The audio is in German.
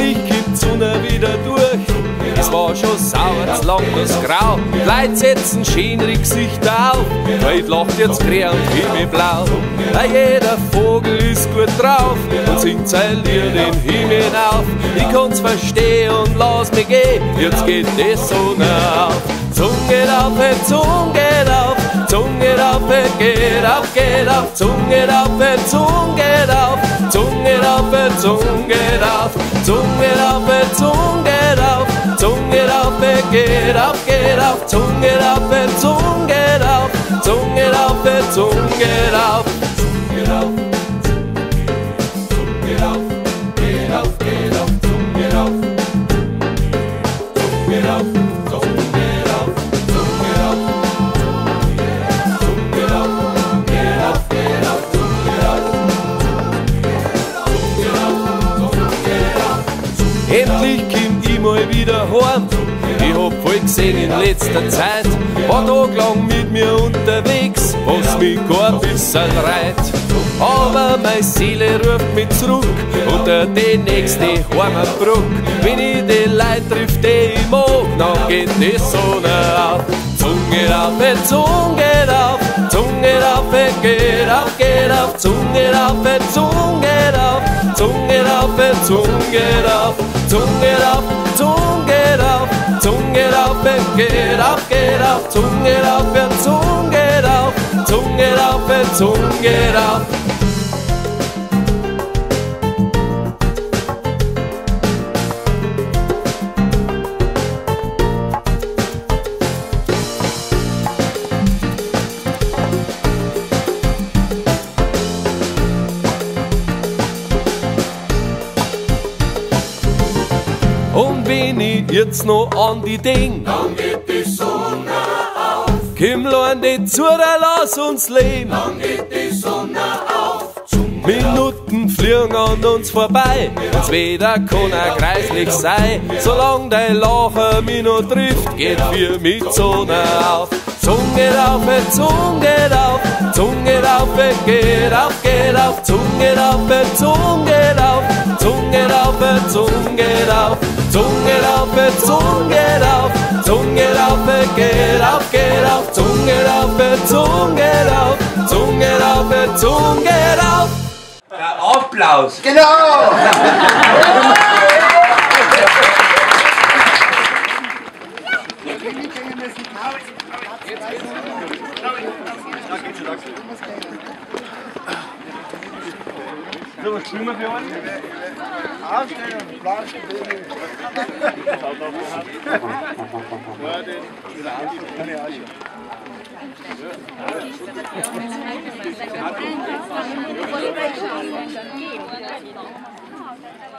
endlich gibt Sonne wieder durch. Es war schon sauer, das lang das Grau. Die Leute setzen schönere Gesichter auf. Die Welt lacht jetzt grün und himmelblau. Jeder Vogel ist gut drauf und singt sein Lied den Himmel auf. Ich kann's verstehen und lass mich gehen, jetzt geht die Sonne auf. Zunge auf, Zunge auf, Zunge auf, geht auf, geht auf. Zunge auf, Zunge auf, Zunge auf, Zunge auf, Zunge auf, Zunge auf. Zunge auf, geht auf, geht auf, Zunge auf, Zunge auf, Zunge auf, Zunge auf. Endlich komm ich mal wieder heim. Ich hab voll gesehen in letzter Zeit. War tagelang mit mir unterwegs, was mich gar ein bisschen reit. Aber meine Seele ruft mich zurück unter die nächste Heimatbrücke. Wenn ich die Leute triff, die ich mag, dann geht die Sonne auf. Zunge auf, Zunge auf, Zunge auf, geht auf, geht auf. Zunge auf, Zunge auf, Zunge auf, Zunge auf. Zunge auf, Zunge auf, Zunge auf, geht auf, geht auf. Zunge auf, Zunge auf, Zunge auf, Zunge auf. Und wenn ich jetzt noch an die denk, dann geht die Sonne auf. Komm, Leute, zu, lass uns leben, dann geht die Sonne auf. Zunge Minuten fliegen an uns vorbei, das Wetter kann auch greiflich sein. Solange dein Lachen mich noch trifft, geht für mich die Sonne auf. Zunge auf, Zunge auf, Zunge auf, geht auf, geht auf. Zunge auf, Zunge auf, Zunge auf, Zunge auf. Zunge auf, Zunge auf, Zunge auf, geht auf, geht auf. Zunge auf, Zunge auf, Zunge auf, Zunge auf. Der Applaus! Genau! So, was schwimmen wir heute? Aufstehen, Platz, Baby. Ja, den